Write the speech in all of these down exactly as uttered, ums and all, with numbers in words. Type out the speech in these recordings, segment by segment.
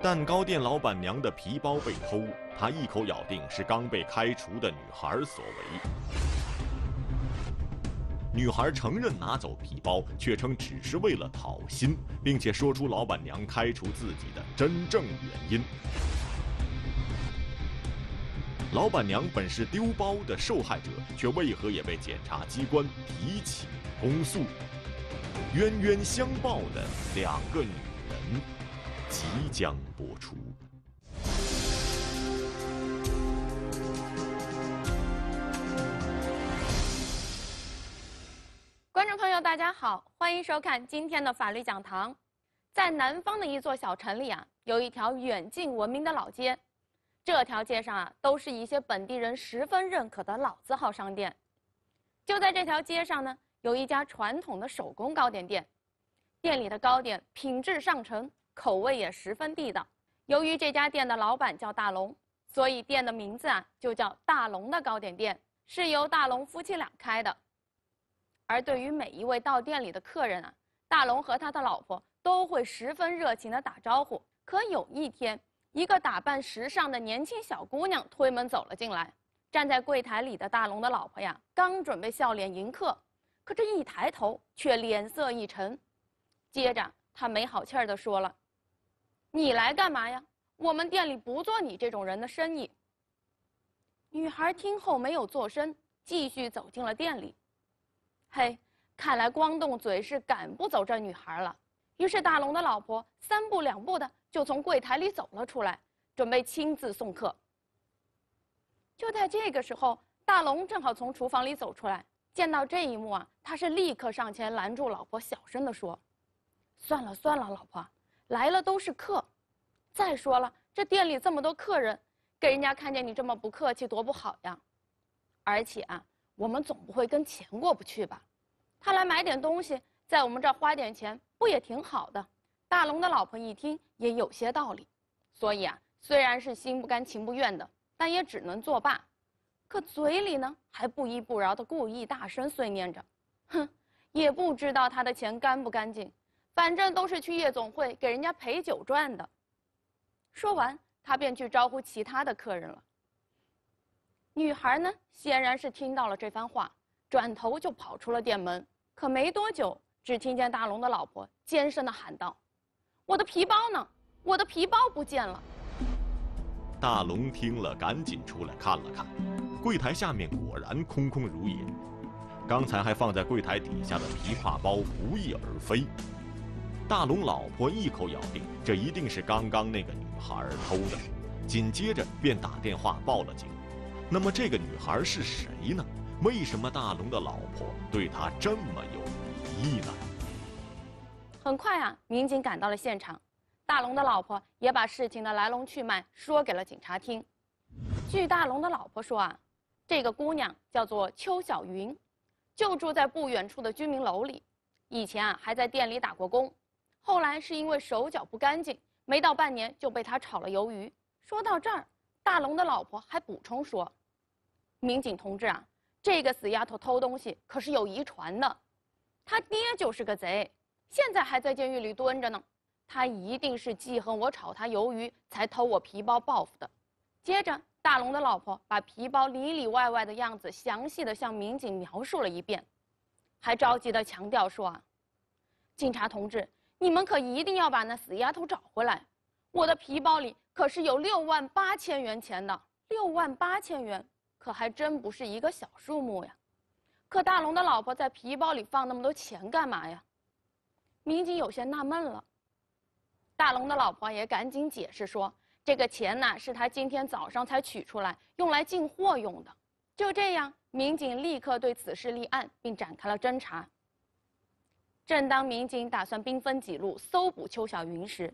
蛋糕店老板娘的皮包被偷，她一口咬定是刚被开除的女孩所为。 女孩承认拿走皮包，却称只是为了讨薪，并且说出老板娘开除自己的真正原因。老板娘本是丢包的受害者，却为何也被检察机关提起公诉？冤冤相报的两个女人即将播出。 观众朋友，大家好，欢迎收看今天的法律讲堂。在南方的一座小城里啊，有一条远近闻名的老街。这条街上啊，都是一些本地人十分认可的老字号商店。就在这条街上呢，有一家传统的手工糕点店，店里的糕点品质上乘，口味也十分地道。由于这家店的老板叫大龙，所以店的名字啊就叫大龙的糕点店，是由大龙夫妻俩开的。 而对于每一位到店里的客人啊，大龙和他的老婆都会十分热情地打招呼。可有一天，一个打扮时尚的年轻小姑娘推门走了进来，站在柜台里的大龙的老婆呀，刚准备笑脸迎客，可这一抬头却脸色一沉。接着，她没好气儿地说了：“你来干嘛呀？我们店里不做你这种人的生意。”女孩听后没有作声，继续走进了店里。 嘿， hey, 看来光动嘴是赶不走这女孩了。于是大龙的老婆三步两步的就从柜台里走了出来，准备亲自送客。就在这个时候，大龙正好从厨房里走出来，见到这一幕啊，他是立刻上前拦住老婆，小声的说：“算了算了，老婆，来了都是客。再说了，这店里这么多客人，给人家看见你这么不客气，多不好呀。而且啊。” 我们总不会跟钱过不去吧？他来买点东西，在我们这儿花点钱，不也挺好的？大龙的老婆一听也有些道理，所以啊，虽然是心不甘情不愿的，但也只能作罢。可嘴里呢，还不依不饶的故意大声碎念着：“哼，也不知道他的钱干不干净，反正都是去夜总会给人家陪酒赚的。”说完，他便去招呼其他的客人了。 女孩呢，显然是听到了这番话，转头就跑出了店门。可没多久，只听见大龙的老婆尖声地喊道：“我的皮包呢？我的皮包不见了！”大龙听了，赶紧出来看了看，柜台下面果然空空如也，刚才还放在柜台底下的琵琶包不翼而飞。大龙老婆一口咬定，这一定是刚刚那个女孩偷的，紧接着便打电话报了警。 那么这个女孩是谁呢？为什么大龙的老婆对她这么有敌意呢？很快啊，民警赶到了现场，大龙的老婆也把事情的来龙去脉说给了警察听。据大龙的老婆说啊，这个姑娘叫做邱小云，就住在不远处的居民楼里，以前啊还在店里打过工，后来是因为手脚不干净，没到半年就被他炒了鱿鱼。说到这儿，大龙的老婆还补充说。 民警同志啊，这个死丫头偷东西可是有遗传的，她爹就是个贼，现在还在监狱里蹲着呢。她一定是记恨我炒她鱿鱼，才偷我皮包报复的。接着，大龙的老婆把皮包里里外外的样子详细的向民警描述了一遍，还着急的强调说啊，警察同志，你们可一定要把那死丫头找回来，我的皮包里可是有六万八千元钱的，六万八千元。 可还真不是一个小数目呀！可大龙的老婆在皮包里放那么多钱干嘛呀？民警有些纳闷了。大龙的老婆也赶紧解释说，这个钱呢是他今天早上才取出来，用来进货用的。就这样，民警立刻对此事立案，并展开了侦查。正当民警打算兵分几路搜捕邱小云时，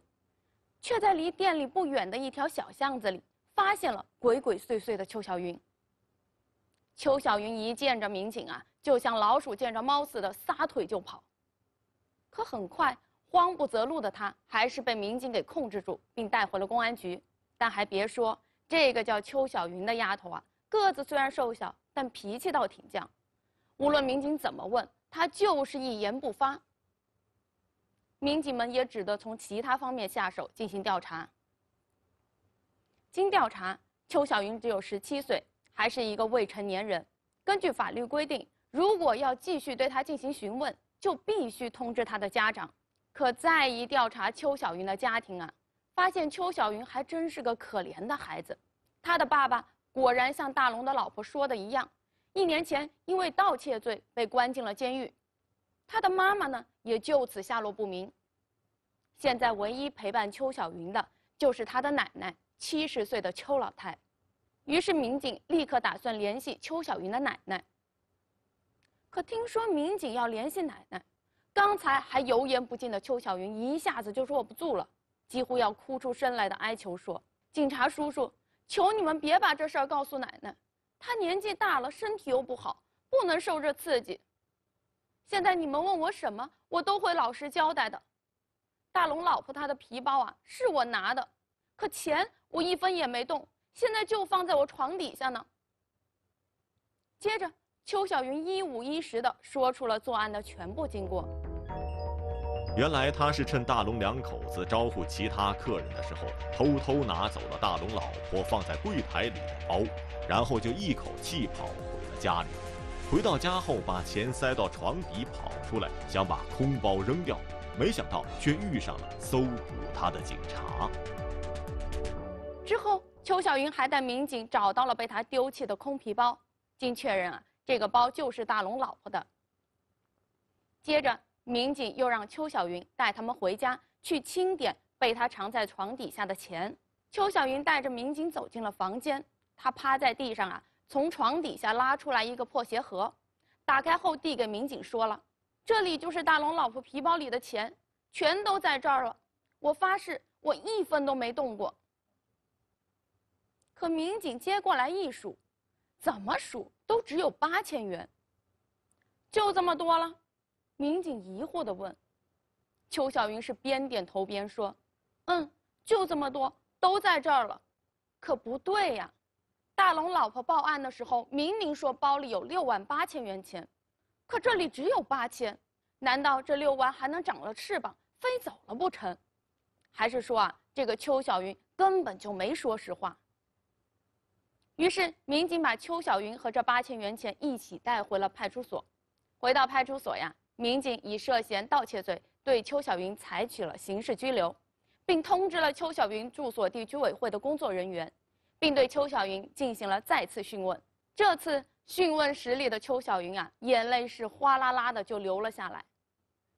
却在离店里不远的一条小巷子里发现了鬼鬼祟祟的邱小云。 邱小云一见着民警啊，就像老鼠见着猫似的撒腿就跑。可很快，慌不择路的她还是被民警给控制住，并带回了公安局。但还别说，这个叫邱小云的丫头啊，个子虽然瘦小，但脾气倒挺犟。无论民警怎么问，她就是一言不发。民警们也只得从其他方面下手进行调查，经调查，邱小云只有十七岁，还是一个未成年人。根据法律规定，如果要继续对他进行询问，就必须通知他的家长。可再一调查邱小云的家庭啊，发现邱小云还真是个可怜的孩子。他的爸爸果然像大龙的老婆说的一样，一年前因为盗窃罪被关进了监狱。他的妈妈呢，也就此下落不明。现在唯一陪伴邱小云的就是他的奶奶，七十岁的邱老太。于是民警立刻打算联系邱小云的奶奶。可听说民警要联系奶奶，刚才还油盐不进的邱小云一下子就坐不住了，几乎要哭出声来的哀求说：“警察叔叔，求你们别把这事儿告诉奶奶，她年纪大了，身体又不好，不能受这刺激。现在你们问我什么，我都会老实交代的。大龙老婆她的皮包啊，是我拿的，可钱我一分也没动，现在就放在我床底下呢。”接着，邱小云一五一十地说出了作案的全部经过。原来他是趁大龙两口子招呼其他客人的时候，偷偷拿走了大龙老婆放在柜台里的包，然后就一口气跑回了家里。回到家后，把钱塞到床底跑出来，想把空包扔掉，没想到却遇上了搜捕他的警察。之后，邱小云还带民警找到了被他丢弃的空皮包，经确认啊，这个包就是大龙老婆的。接着，民警又让邱小云带他们回家去清点被他藏在床底下的钱。邱小云带着民警走进了房间，他趴在地上啊。从床底下拉出来一个破鞋盒，打开后递给民警，说了：“这里就是大龙老婆皮包里的钱，全都在这儿了。我发誓，我一分都没动过。”可民警接过来一数，怎么数都只有八千元，就这么多了。民警疑惑地问，邱小云是边点头边说：“嗯，就这么多，都在这儿了。可不对呀。”大龙老婆报案的时候，明明说包里有六万八千元钱，可这里只有八千，难道这六万还能长了翅膀飞走了不成？还是说啊，这个邱小云根本就没说实话？于是民警把邱小云和这八千元钱一起带回了派出所。回到派出所呀，民警以涉嫌盗窃罪对邱小云采取了刑事拘留，并通知了邱小云住所地居委会的工作人员。并对邱小云进行了再次讯问。这次讯问室里的邱小云啊，眼泪是哗啦啦的就流了下来。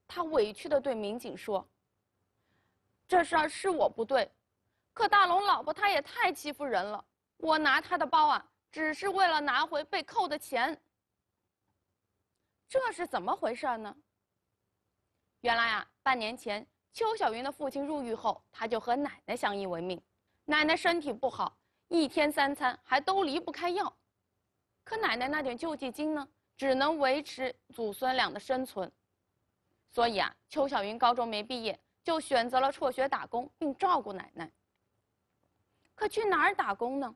她委屈地对民警说：“这事儿是我不对，可大龙老婆她也太欺负人了。我拿她的包啊，只是为了拿回被扣的钱。这是怎么回事呢？”原来啊，半年前邱小云的父亲入狱后，她就和奶奶相依为命。奶奶身体不好，一天三餐还都离不开药，可奶奶那点救济金呢，只能维持祖孙俩的生存。所以啊，邱小云高中没毕业，就选择了辍学打工，并照顾奶奶。可去哪儿打工呢？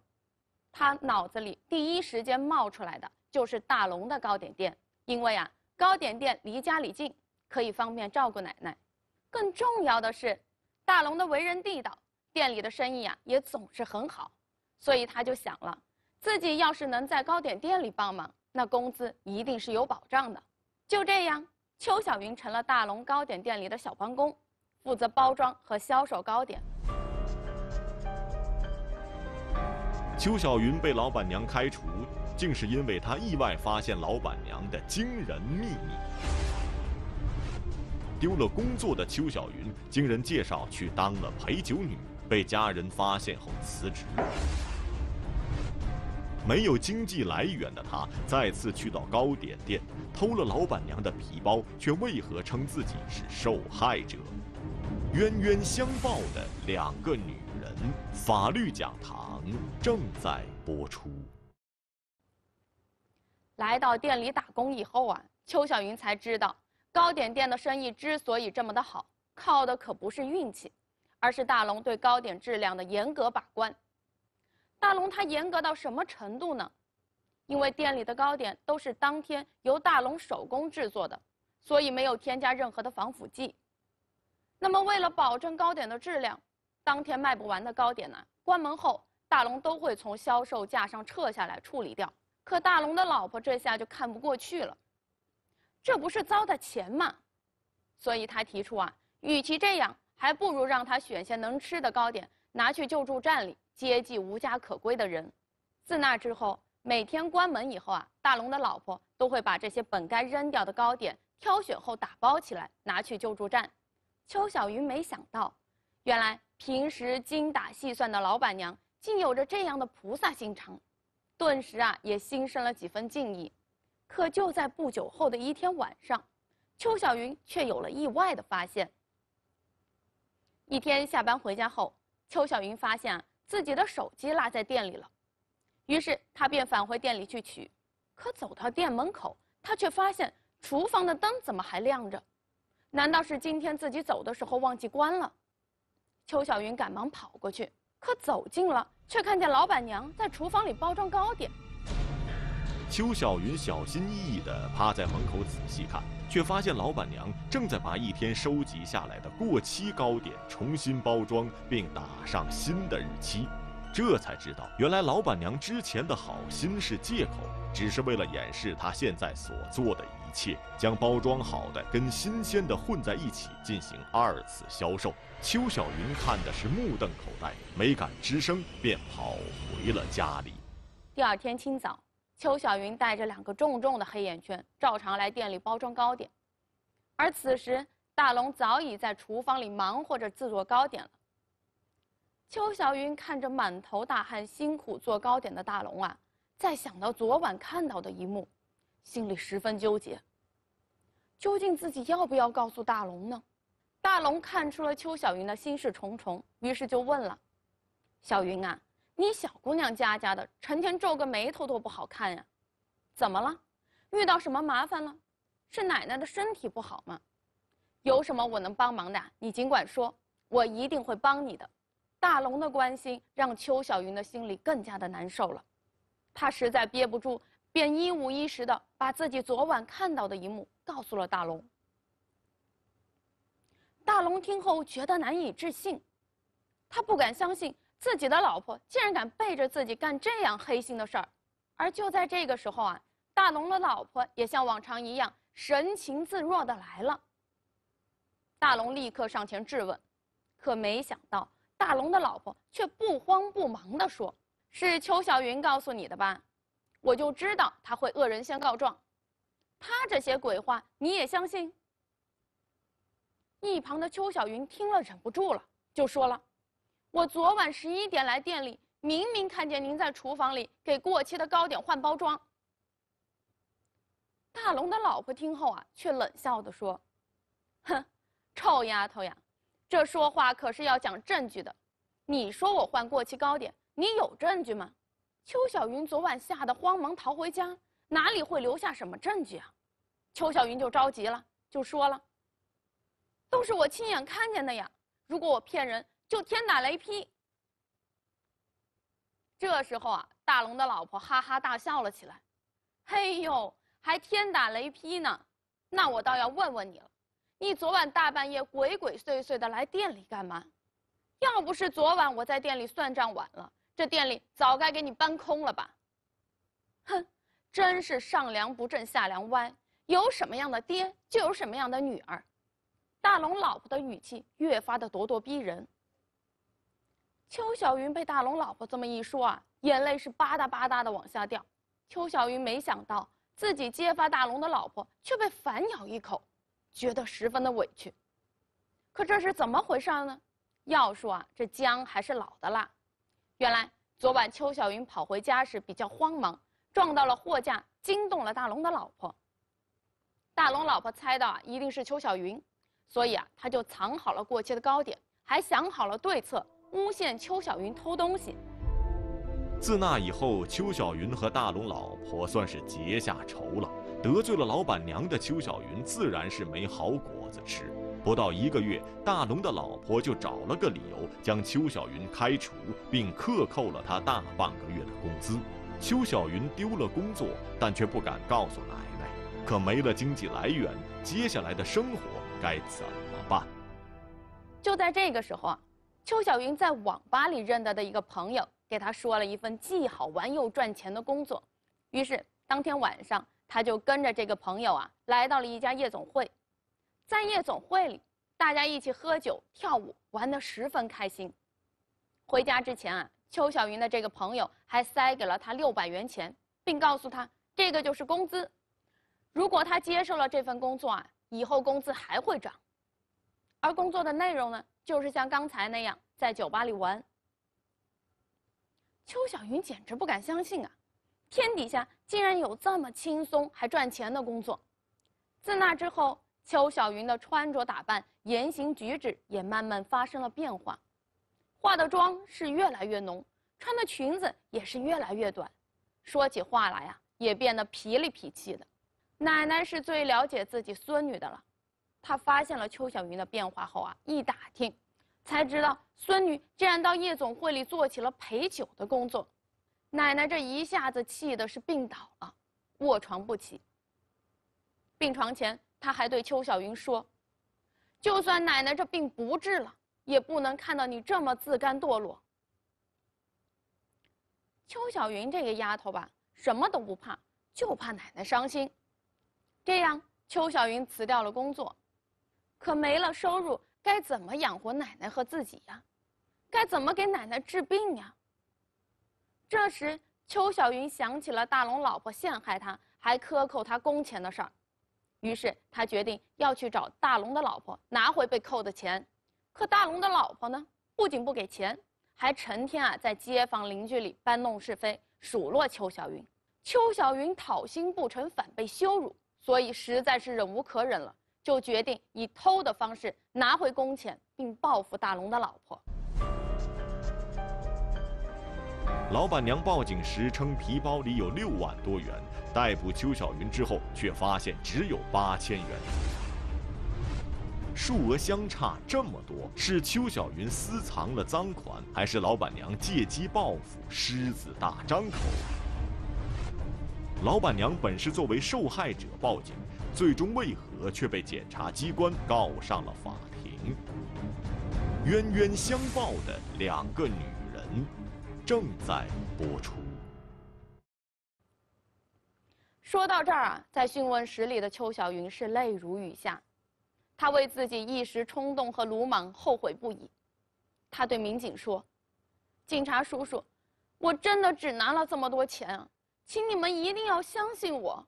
她脑子里第一时间冒出来的就是大龙的糕点店，因为啊，糕点店离家里近，可以方便照顾奶奶。更重要的是，大龙的为人地道，店里的生意啊也总是很好。所以他就想了，自己要是能在糕点店里帮忙，那工资一定是有保障的。就这样，邱小云成了大龙糕点店里的小帮工，负责包装和销售糕点。邱小云被老板娘开除，竟是因为她意外发现老板娘的惊人秘密。丢了工作的邱小云，经人介绍去当了陪酒女，被家人发现后辞职。没有经济来源的他，再次去到糕点店，偷了老板娘的皮包，却为何称自己是受害者？冤冤相报的两个女人，法律讲堂正在播出。来到店里打工以后啊，邱小云才知道，糕点店的生意之所以这么的好，靠的可不是运气，而是大龙对糕点质量的严格把关。大龙他严格到什么程度呢？因为店里的糕点都是当天由大龙手工制作的，所以没有添加任何的防腐剂。那么为了保证糕点的质量，当天卖不完的糕点呢、啊，关门后大龙都会从销售架上撤下来处理掉。可大龙的老婆这下就看不过去了，这不是糟蹋钱吗？所以他提出啊，与其这样，还不如让他选些能吃的糕点，拿去救助站里接济无家可归的人。自那之后，每天关门以后啊，大龙的老婆都会把这些本该扔掉的糕点挑选后打包起来，拿去救助站。邱小云没想到，原来平时精打细算的老板娘，竟有着这样的菩萨心肠，顿时啊也心生了几分敬意。可就在不久后的一天晚上，邱小云却有了意外的发现。一天下班回家后，邱小云发现啊自己的手机落在店里了，于是她便返回店里去取。可走到店门口，她却发现厨房的灯怎么还亮着？难道是今天自己走的时候忘记关了？邱小云赶忙跑过去。可走近了，却看见老板娘在厨房里包装糕点。邱小云小心翼翼地趴在门口仔细看，却发现老板娘正在把一天收集下来的过期糕点重新包装，并打上新的日期。这才知道，原来老板娘之前的好心是借口，只是为了掩饰她现在所做的一切，将包装好的跟新鲜的混在一起进行二次销售。邱小云看的是目瞪口呆，没敢吱声，便跑回了家里。第二天清早，邱小云带着两个重重的黑眼圈，照常来店里包装糕点。而此时，大龙早已在厨房里忙活着制作糕点了。邱小云看着满头大汗、辛苦做糕点的大龙啊，再想到昨晚看到的一幕，心里十分纠结。究竟自己要不要告诉大龙呢？大龙看出了邱小云的心事重重，于是就问了：“小云啊，你小姑娘家家的，成天皱个眉头都不好看呀，怎么了？遇到什么麻烦了？是奶奶的身体不好吗？有什么我能帮忙的，你尽管说，我一定会帮你的。”大龙的关心让邱小云的心里更加的难受了，她实在憋不住，便一五一十的把自己昨晚看到的一幕告诉了大龙。大龙听后觉得难以置信，他不敢相信自己的老婆竟然敢背着自己干这样黑心的事儿。而就在这个时候啊，大龙的老婆也像往常一样神情自若的来了。大龙立刻上前质问，可没想到大龙的老婆却不慌不忙地说：“是邱小云告诉你的吧？我就知道他会恶人先告状，他这些鬼话你也相信？”一旁的邱小云听了忍不住了，就说了：“我昨晚十一点来店里，明明看见您在厨房里给过期的糕点换包装。”大龙的老婆听后啊，却冷笑地说：“哼，臭丫头呀！这说话可是要讲证据的，你说我换过期糕点，你有证据吗？”邱小云昨晚吓得慌忙逃回家，哪里会留下什么证据啊？邱小云就着急了，就说了：“都是我亲眼看见的呀，如果我骗人，就天打雷劈。”这时候啊，大龙的老婆哈哈大笑了起来：“嘿呦，还天打雷劈呢？那我倒要问问你了。你昨晚大半夜鬼鬼祟祟的来店里干嘛？要不是昨晚我在店里算账晚了，这店里早该给你搬空了吧？哼，真是上梁不正下梁歪，有什么样的爹就有什么样的女儿。”大龙老婆的语气越发的咄咄逼人。邱小云被大龙老婆这么一说啊，眼泪是吧嗒吧嗒的往下掉。邱小云没想到自己揭发大龙的老婆却被反咬一口，觉得十分的委屈。可这是怎么回事呢？要说啊，这姜还是老的辣。原来昨晚邱小云跑回家时比较慌忙，撞到了货架，惊动了大龙的老婆。大龙老婆猜到啊，一定是邱小云，所以啊，他就藏好了过期的糕点，还想好了对策，诬陷邱小云偷东西。自那以后，邱小云和大龙老婆算是结下仇了。得罪了老板娘的邱小云自然是没好果子吃。不到一个月，大龙的老婆就找了个理由将邱小云开除，并克扣了她大半个月的工资。邱小云丢了工作，但却不敢告诉奶奶。可没了经济来源，接下来的生活该怎么办？就在这个时候啊，邱小云在网吧里认得的一个朋友给他说了一份既好玩又赚钱的工作。于是当天晚上，他就跟着这个朋友啊，来到了一家夜总会。在夜总会里，大家一起喝酒、跳舞，玩得十分开心。回家之前啊，邱小云的这个朋友还塞给了他六百元钱，并告诉他这个就是工资。如果他接受了这份工作啊，以后工资还会涨。 而工作的内容呢，就是像刚才那样在酒吧里玩。邱小云简直不敢相信啊，天底下竟然有这么轻松还赚钱的工作。自那之后，邱小云的穿着打扮、言行举止也慢慢发生了变化，化的妆是越来越浓，穿的裙子也是越来越短，说起话来啊，也变得痞里痞气的。奶奶是最了解自己孙女的了。 他发现了邱小云的变化后啊，一打听，才知道孙女竟然到夜总会里做起了陪酒的工作。奶奶这一下子气的是病倒了，卧床不起。病床前，他还对邱小云说：“就算奶奶这病不治了，也不能看到你这么自甘堕落。”邱小云这个丫头吧，什么都不怕，就怕奶奶伤心。这样，邱小云辞掉了工作。 可没了收入，该怎么养活奶奶和自己呀？该怎么给奶奶治病呀？这时，邱小云想起了大龙老婆陷害她，还克扣她工钱的事儿，于是她决定要去找大龙的老婆拿回被扣的钱。可大龙的老婆呢，不仅不给钱，还成天啊在街坊邻居里搬弄是非，数落邱小云。邱小云讨薪不成，反被羞辱，所以实在是忍无可忍了。 就决定以偷的方式拿回工钱，并报复大龙的老婆。老板娘报警时称皮包里有六万多元，逮捕邱小云之后，却发现只有八千元，数额相差这么多，是邱小云私藏了赃款，还是老板娘借机报复，狮子大张口？老板娘本是作为受害者报警。 最终为何却被检察机关告上了法庭？冤冤相报的两个女人，正在播出。说到这儿啊，在讯问室里的邱小云是泪如雨下，她为自己一时冲动和鲁莽后悔不已。她对民警说：“警察叔叔，我真的只拿了这么多钱啊，请你们一定要相信我。”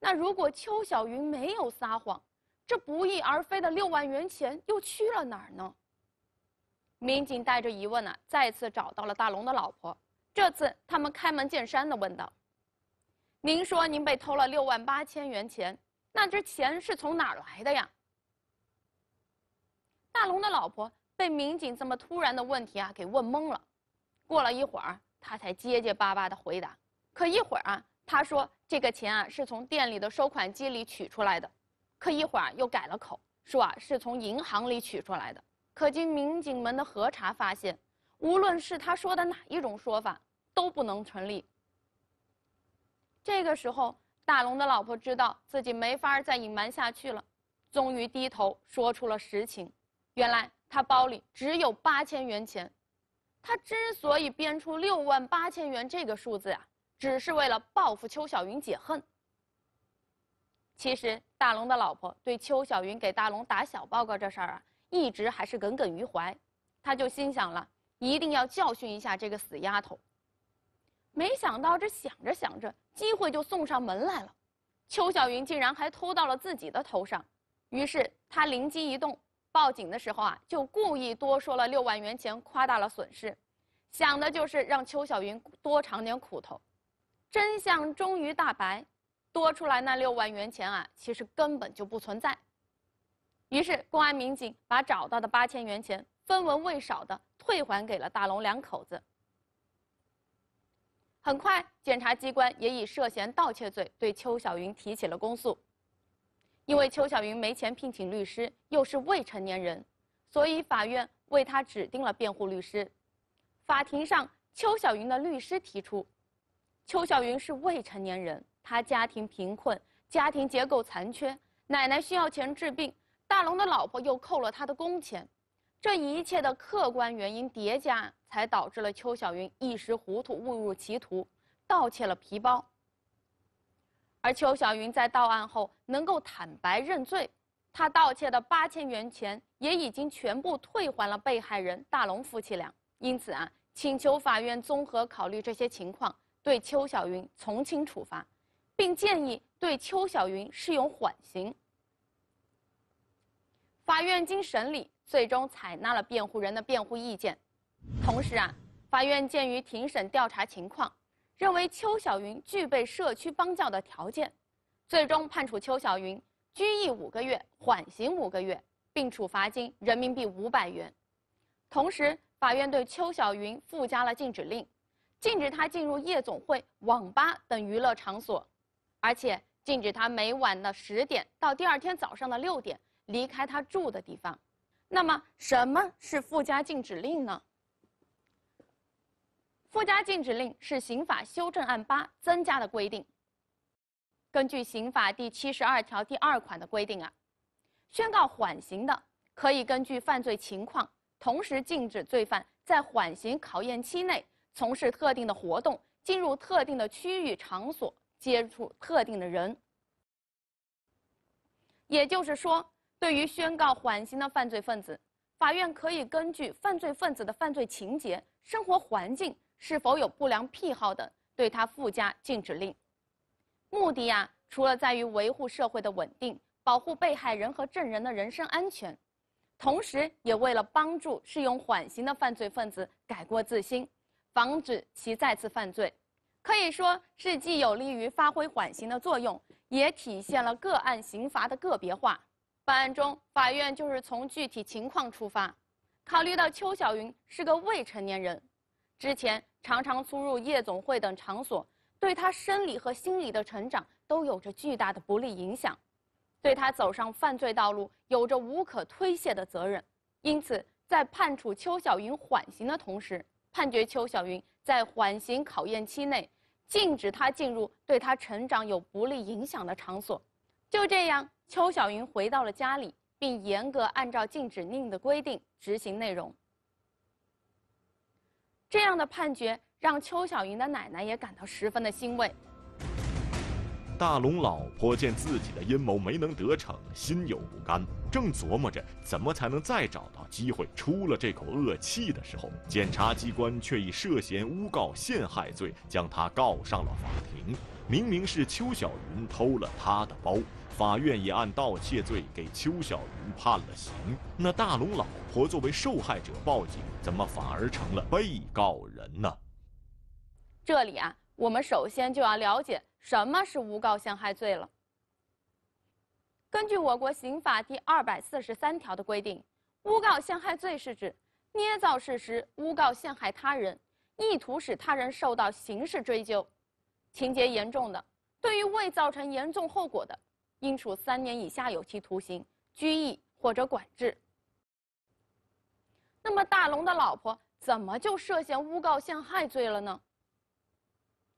那如果邱小云没有撒谎，这不翼而飞的六万元钱又去了哪儿呢？民警带着疑问呢、啊，再次找到了大龙的老婆。这次他们开门见山地问道：“您说您被偷了六万八千元钱，那这钱是从哪儿来的呀？”大龙的老婆被民警这么突然的问题啊给问懵了。过了一会儿，他才结结巴巴地回答。可一会儿啊。 他说：“这个钱啊，是从店里的收款机里取出来的。”可一会儿又改了口，说啊是从银行里取出来的。可经民警们的核查发现，无论是他说的哪一种说法，都不能成立。这个时候，大龙的老婆知道自己没法再隐瞒下去了，终于低头说出了实情。原来他包里只有八千元钱，他之所以编出六万八千元这个数字啊。 只是为了报复邱小云解恨。其实大龙的老婆对邱小云给大龙打小报告这事儿啊，一直还是耿耿于怀。她就心想了，一定要教训一下这个死丫头。没想到这想着想着，机会就送上门来了。邱小云竟然还偷到了自己的头上，于是她灵机一动，报警的时候啊，就故意多说了六万元钱，夸大了损失，想的就是让邱小云多尝点苦头。 真相终于大白，多出来那六万元钱啊，其实根本就不存在。于是，公安民警把找到的八千元钱分文未少的退还给了大龙两口子。很快，检察机关也以涉嫌盗窃罪对邱小云提起了公诉。因为邱小云没钱聘请律师，又是未成年人，所以法院为她指定了辩护律师。法庭上，邱小云的律师提出。 邱小云是未成年人，她家庭贫困，家庭结构残缺，奶奶需要钱治病，大龙的老婆又扣了她的工钱，这一切的客观原因叠加，才导致了邱小云一时糊涂误入歧途，盗窃了皮包。而邱小云在到案后能够坦白认罪，她盗窃的八千元钱也已经全部退还了被害人大龙夫妻俩。因此啊，请求法院综合考虑这些情况，对邱小云从轻处罚，并建议对邱小云适用缓刑。法院经审理，最终采纳了辩护人的辩护意见。同时啊，法院鉴于庭审调查情况，认为邱小云具备社区帮教的条件，最终判处邱小云拘役五个月，缓刑五个月，并处罚金人民币五百元。同时，法院对邱小云附加了禁止令，禁止她进入夜总会、网吧等娱乐场所，而且禁止她每晚的十点到第二天早上的六点。 离开他住的地方。那么，什么是附加禁止令呢？附加禁止令是刑法修正案八增加的规定。根据刑法第七十二条第二款的规定啊，宣告缓刑的，可以根据犯罪情况，同时禁止罪犯在缓刑考验期内从事特定的活动，进入特定的区域场所，接触特定的人。也就是说， 对于宣告缓刑的犯罪分子，法院可以根据犯罪分子的犯罪情节、生活环境是否有不良癖好等，对他附加禁止令。目的呀、啊，除了在于维护社会的稳定，保护被害人和证人的人身安全，同时也为了帮助适用缓刑的犯罪分子改过自新，防止其再次犯罪。可以说是既有利于发挥缓刑的作用，也体现了个案刑罚的个别化。 本案中，法院就是从具体情况出发，考虑到邱小云是个未成年人，之前常常出入夜总会等场所，对她生理和心理的成长都有着巨大的不利影响，对她走上犯罪道路有着无可推卸的责任。因此，在判处邱小云缓刑的同时，判决邱小云在缓刑考验期内，禁止她进入对她成长有不利影响的场所。就这样， 邱小云回到了家里，并严格按照禁止令的规定执行内容。这样的判决让邱小云的奶奶也感到十分的欣慰。大龙老婆见自己的阴谋没能得逞，心有不甘，正琢磨着怎么才能再找到机会出了这口恶气的时候，检察机关却以涉嫌诬告陷害罪将她告上了法庭。明明是邱小云偷了她的包。 法院也按盗窃罪给邱小云判了刑。那大龙老婆作为受害者报警，怎么反而成了被告人呢？这里啊，我们首先就要了解什么是诬告陷害罪了。根据我国刑法第二百四十三条的规定，诬告陷害罪是指捏造事实、诬告陷害他人，意图使他人受到刑事追究。情节严重的，对于未造成严重后果的， 应处三年以下有期徒刑、拘役或者管制。那么大龙的老婆怎么就涉嫌诬告陷害罪了呢？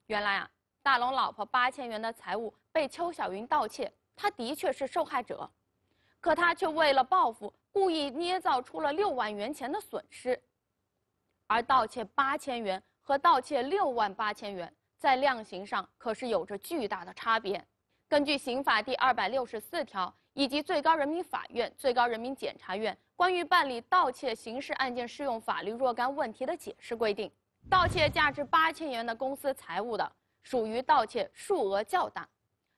原来啊，大龙老婆八千元的财物被邱小云盗窃，她的确是受害者，可她却为了报复，故意捏造出了六万元钱的损失。而盗窃八千元和盗窃六万八千元在量刑上可是有着巨大的差别。 根据刑法第二百六十四条以及最高人民法院、最高人民检察院关于办理盗窃刑事案件适用法律若干问题的解释规定，盗窃价值八千元的公私财物的，属于盗窃数额较大，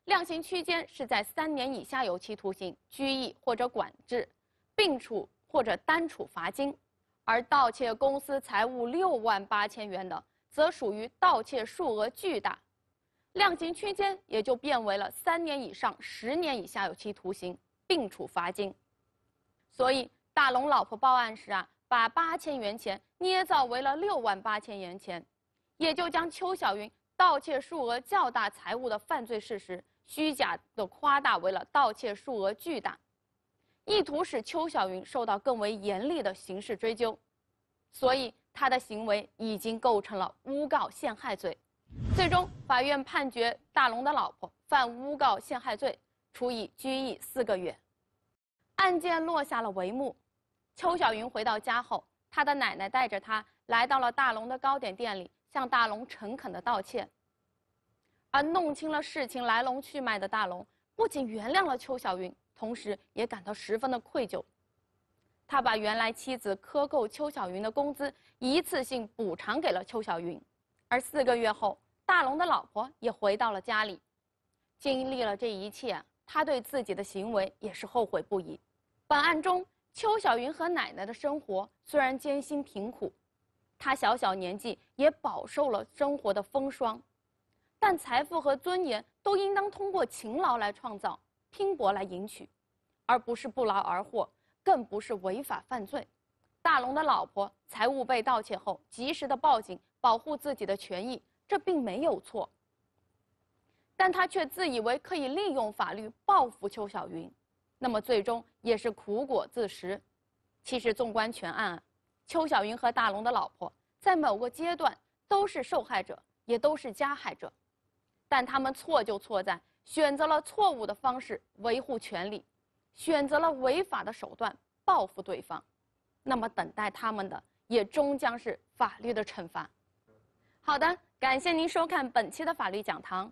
量刑区间是在三年以下有期徒刑、拘役或者管制，并处或者单处罚金；而盗窃公私财物六万八千元的，则属于盗窃数额巨大。 量刑区间也就变为了三年以上十年以下有期徒刑，并处罚金。所以大龙老婆报案时啊，把八千元钱捏造为了六万八千元钱，也就将邱小云盗窃数额较大财物的犯罪事实虚假的夸大为了盗窃数额巨大，意图使邱小云受到更为严厉的刑事追究。所以她的行为已经构成了诬告陷害罪。 最终，法院判决大龙的老婆犯诬告陷害罪，处以拘役四个月。案件落下了帷幕，邱小云回到家后，她的奶奶带着她来到了大龙的糕点店里，向大龙诚恳地道歉。而弄清了事情来龙去脉的大龙，不仅原谅了邱小云，同时也感到十分的愧疚。他把原来妻子克扣邱小云的工资一次性补偿给了邱小云。而四个月后，大龙的老婆也回到了家里。经历了这一切，他对自己的行为也是后悔不已。本案中，邱小云和奶奶的生活虽然艰辛贫苦，她小小年纪也饱受了生活的风霜，但财富和尊严都应当通过勤劳来创造、拼搏来赢取，而不是不劳而获，更不是违法犯罪。大龙的老婆财物被盗窃后，及时的报警，保护自己的权益，这并没有错。但他却自以为可以利用法律报复邱小云，那么最终也是苦果自食。其实纵观全案，邱小云和大龙的老婆在某个阶段都是受害者，也都是加害者，但他们错就错在选择了错误的方式维护权利，选择了违法的手段报复对方，那么等待他们的也终将是法律的惩罚。好的，感谢您收看本期的法律讲堂。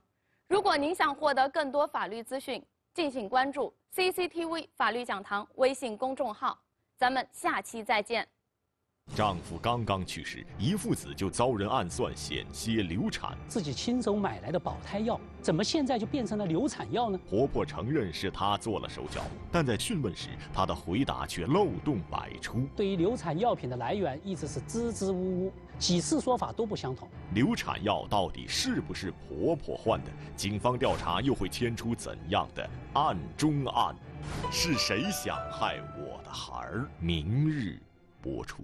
如果您想获得更多法律资讯，敬请关注 C C T V 法律讲堂微信公众号。咱们下期再见。丈夫刚刚去世，一父子就遭人暗算，险些流产。自己亲手买来的保胎药，怎么现在就变成了流产药呢？婆婆承认是她做了手脚，但在讯问时，她的回答却漏洞百出。对于流产药品的来源，一直是支支吾吾。几次说法都不相同。流产药到底是不是婆婆换的？警方调查又会牵出怎样的案中案？是谁想害我的孩儿？明日播出。